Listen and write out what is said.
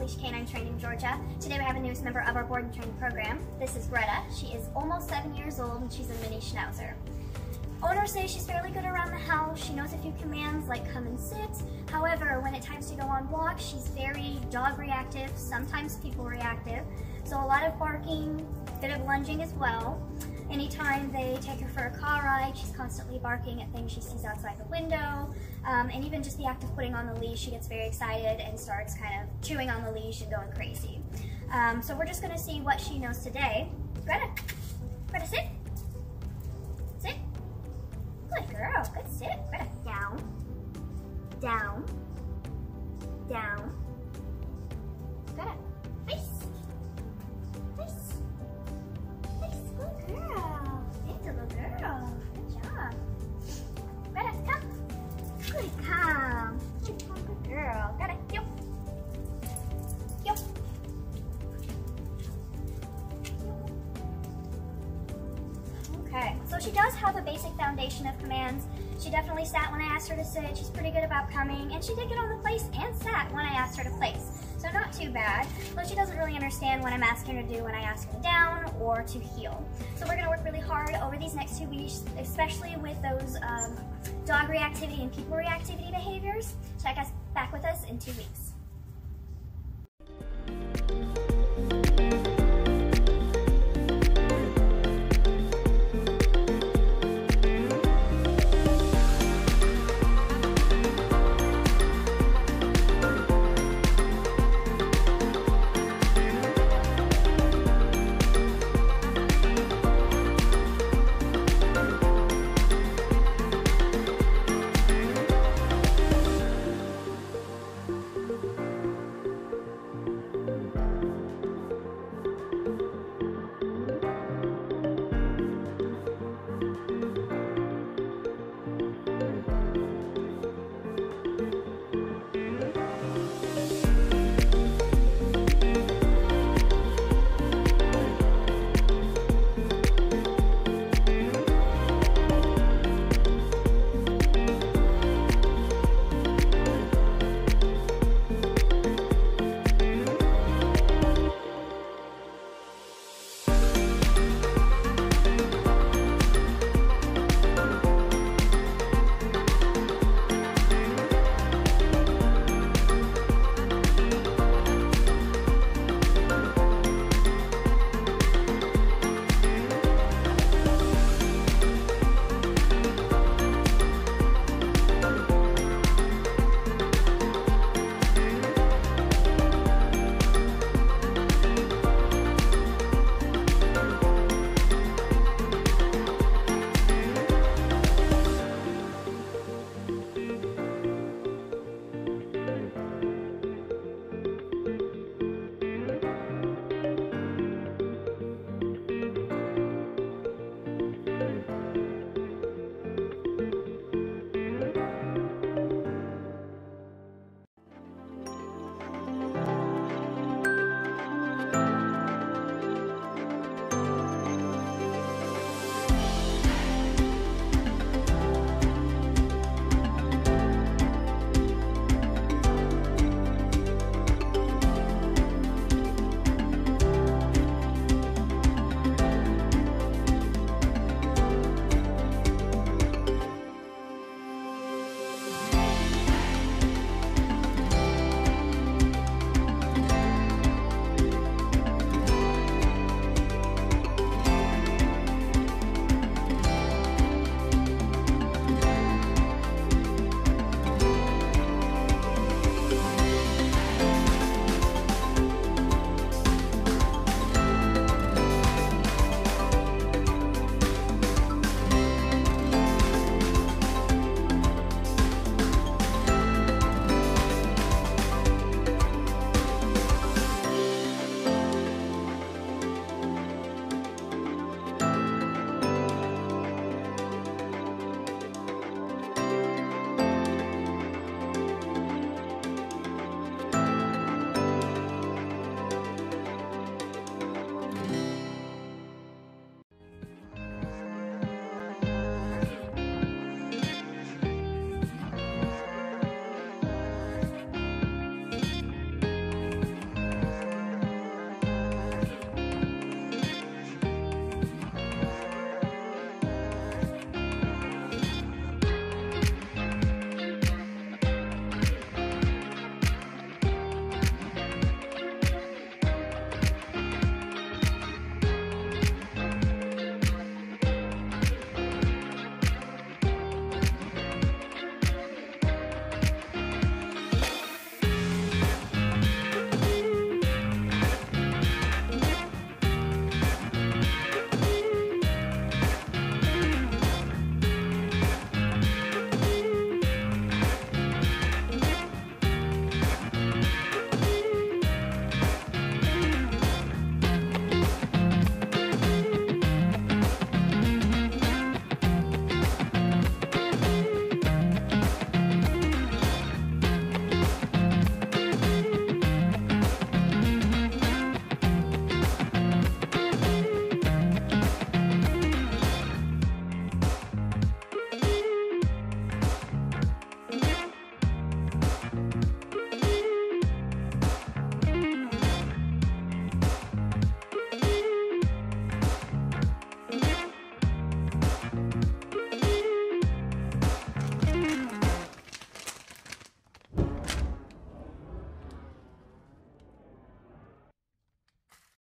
Unleash Canine Training Georgia. Today we have a newest member of our board and training program. This is Greta. She is almost 7 years old and she's a MiniSchnauzer. Owners say she's fairly good around the house. She knows a few commands like come and sit. However, when it's time to go on walks, she's very dog reactive, sometimes people reactive. So a lot of barking, a bit of lunging as well. Anytime they take her for a car ride, she's constantly barking at things she sees outside the window. And even just the act of putting on the leash, she gets very excited and starts kind of chewing on the leash and going crazy. So we're just gonna see what she knows today. Greta, Greta, sit. Sit. Good girl, good sit. Greta, down, down, down. Greta, face, face, face, good girl. Good little girl, good job. Greta, come. Good calm. Good calm, good girl. Got it. Yo. Yo. Okay, so she does have a basic foundation of commands. She definitely sat when I asked her to sit. She's pretty good about coming, and she did get on the place and sat when I asked her to place. So not too bad, though she doesn't really understand what I'm asking her to do when I ask her down or to heel. So we're gonna work really hard over these next 2 weeks, especially with those dog reactivity and people reactivity behaviors. Check us back with us in 2 weeks.